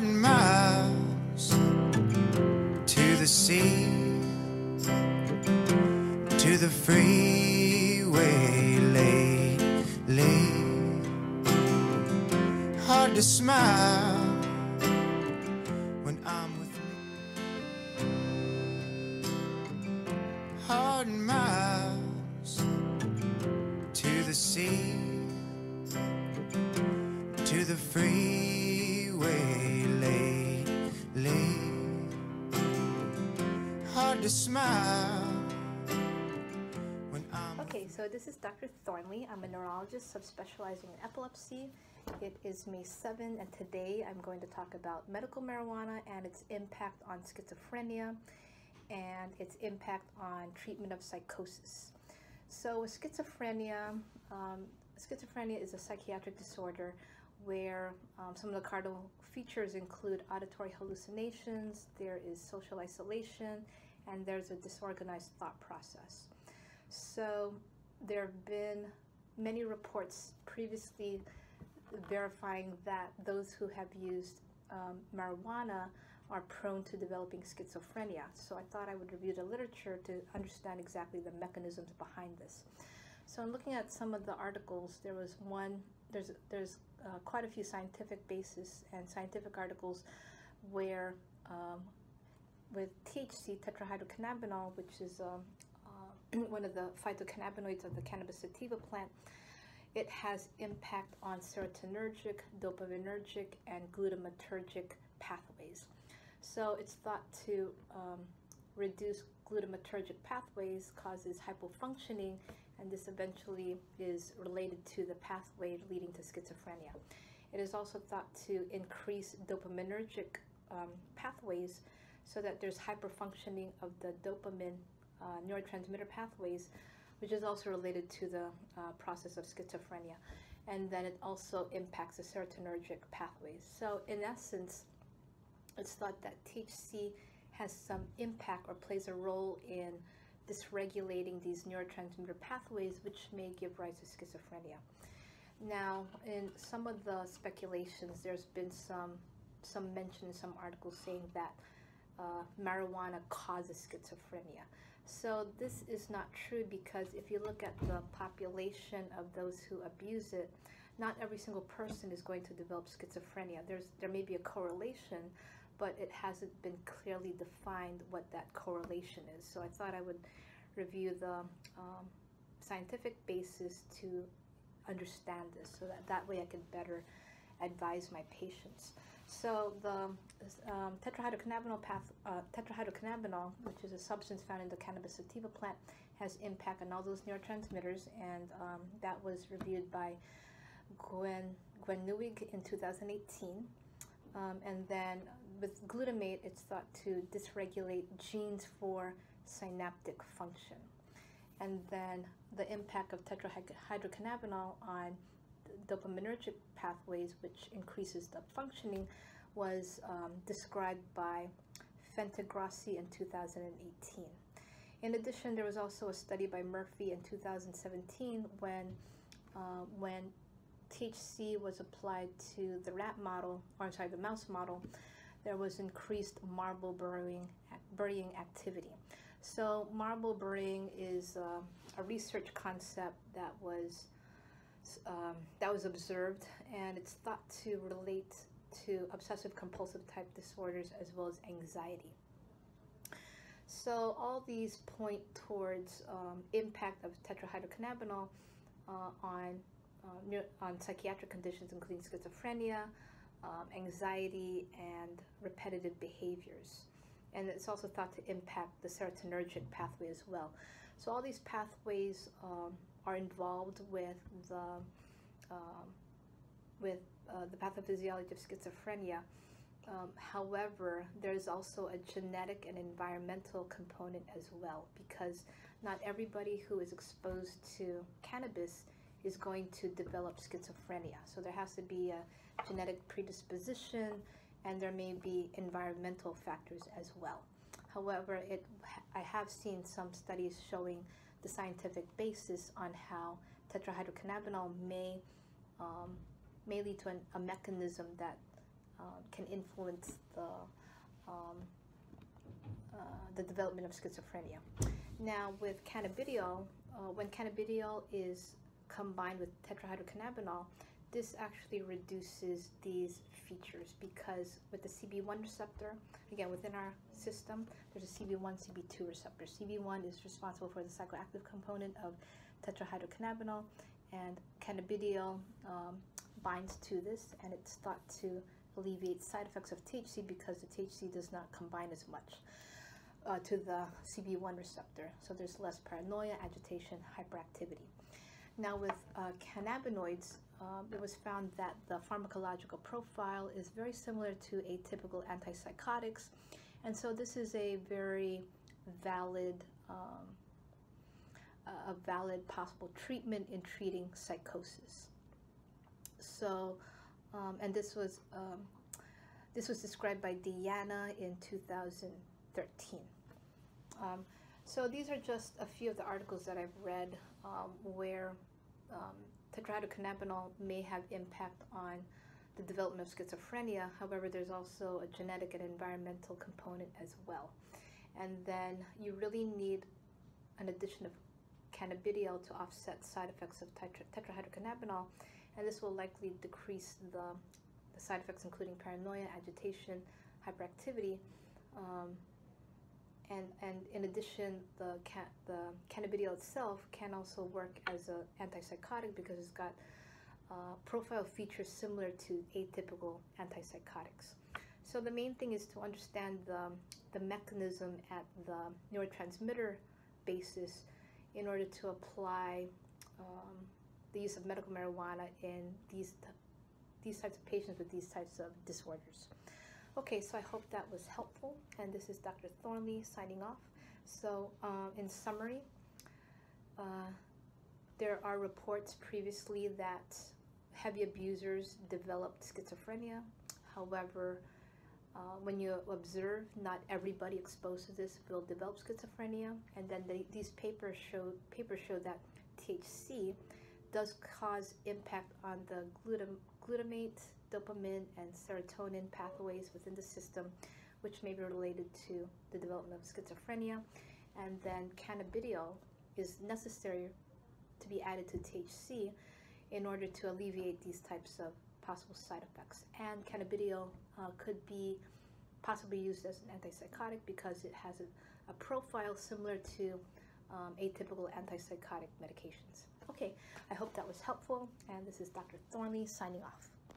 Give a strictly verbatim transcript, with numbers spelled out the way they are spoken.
thousand miles to the sea, to the freeway late, late. Hard to smile when I'm with you. Hard miles to the sea, to the freeway late, late. Hard to smile. Okay, so this is Doctor Thornley. I'm a neurologist subspecializing in epilepsy. It is May seventh, and today I'm going to talk about medical marijuana and its impact on schizophrenia and its impact on treatment of psychosis. So with schizophrenia, um, schizophrenia is a psychiatric disorder where um, some of the cardinal features include auditory hallucinations, there is social isolation, and there's a disorganized thought process. So there have been many reports previously verifying that those who have used um, marijuana are prone to developing schizophrenia. So I thought I would review the literature to understand exactly the mechanisms behind this. So in looking at some of the articles, there was one, there's, there's uh, quite a few scientific bases and scientific articles where um, with T H C, tetrahydrocannabinol, which is um, one of the phytocannabinoids of the cannabis sativa plant, it has impact on serotonergic, dopaminergic, and glutamatergic pathways. So it's thought to um, reduce glutamatergic pathways causes hypofunctioning, and this eventually is related to the pathway leading to schizophrenia. It is also thought to increase dopaminergic um, pathways so that there's hyperfunctioning of the dopamine Uh, neurotransmitter pathways, which is also related to the uh, process of schizophrenia, and then it also impacts the serotonergic pathways. So in essence, it's thought that T H C has some impact or plays a role in dysregulating these neurotransmitter pathways, which may give rise to schizophrenia. Now, in some of the speculations, there's been some some mention in some articles saying that uh, marijuana causes schizophrenia. So this is not true, because if you look at the population of those who abuse it, not every single person is going to develop schizophrenia. There's, there may be a correlation, but it hasn't been clearly defined what that correlation is. So I thought I would review the um, scientific basis to understand this, so that that way I can better advise my patients. So the um, tetrahydrocannabinol, path, uh, tetrahydrocannabinol, which is a substance found in the cannabis sativa plant, has impact on all those neurotransmitters, and um, that was reviewed by Guennewig in two thousand eighteen. Um, and then with glutamate, it's thought to dysregulate genes for synaptic function. And then the impact of tetrahydrocannabinol on dopaminergic pathways, which increases the functioning, was um, described by Fantegrossi in two thousand eighteen. In addition, there was also a study by Murphy in two thousand seventeen when uh, when T H C was applied to the rat model, or I'm sorry, the mouse model, there was increased marble burying, burying activity. So marble burying is uh, a research concept that was Um, that was observed, and it's thought to relate to obsessive compulsive type disorders as well as anxiety. So all these point towards um, impact of tetrahydrocannabinol uh, on, uh, on psychiatric conditions including schizophrenia, um, anxiety, and repetitive behaviors. And it's also thought to impact the serotonergic pathway as well. So all these pathways um, are involved with the um, with uh, the pathophysiology of schizophrenia. Um, however, there is also a genetic and environmental component as well, because not everybody who is exposed to cannabis is going to develop schizophrenia. So there has to be a genetic predisposition, and there may be environmental factors as well. However, it I have seen some studies showing the scientific basis on how tetrahydrocannabinol may um, may lead to an, a mechanism that uh, can influence the um, uh, the development of schizophrenia. Now, with cannabidiol, uh, when cannabidiol is combined with tetrahydrocannabinol, this actually reduces these features, because with the C B one receptor, again, within our system, there's a C B one, C B two receptor. C B one is responsible for the psychoactive component of tetrahydrocannabinol, and cannabidiol um, binds to this, and it's thought to alleviate side effects of T H C because the T H C does not combine as much uh, to the C B one receptor. So there's less paranoia, agitation, hyperactivity. Now, with uh, cannabinoids, um, it was found that the pharmacological profile is very similar to atypical antipsychotics, and so this is a very valid, um, a valid possible treatment in treating psychosis. So, um, and this was um, this was described by Deiana in two thousand thirteen. Um, So these are just a few of the articles that I've read um, where um, tetrahydrocannabinol may have impact on the development of schizophrenia. However, there's also a genetic and environmental component as well. And then you really need an addition of cannabidiol to offset side effects of tetra tetrahydrocannabinol, and this will likely decrease the, the side effects, including paranoia, agitation, hyperactivity. Um, And, and in addition, the, can, the cannabidiol itself can also work as an antipsychotic because it's got uh, profile features similar to atypical antipsychotics. So the main thing is to understand the, the mechanism at the neurotransmitter basis in order to apply um, the use of medical marijuana in these, these types of patients with these types of disorders. Okay, so I hope that was helpful, and this is Doctor Thornley signing off. So um, in summary, uh, there are reports previously that heavy abusers developed schizophrenia. However, uh, when you observe, not everybody exposed to this will develop schizophrenia, and then they, these papers show, papers show that T H C does cause impact on the glutam glutamate, dopamine, and serotonin pathways within the system, which may be related to the development of schizophrenia. And then cannabidiol is necessary to be added to T H C in order to alleviate these types of possible side effects. And cannabidiol uh, could be possibly used as an antipsychotic because it has a, a profile similar to Um, atypical antipsychotic medications. Okay, I hope that was helpful, and this is Doctor Thornley signing off.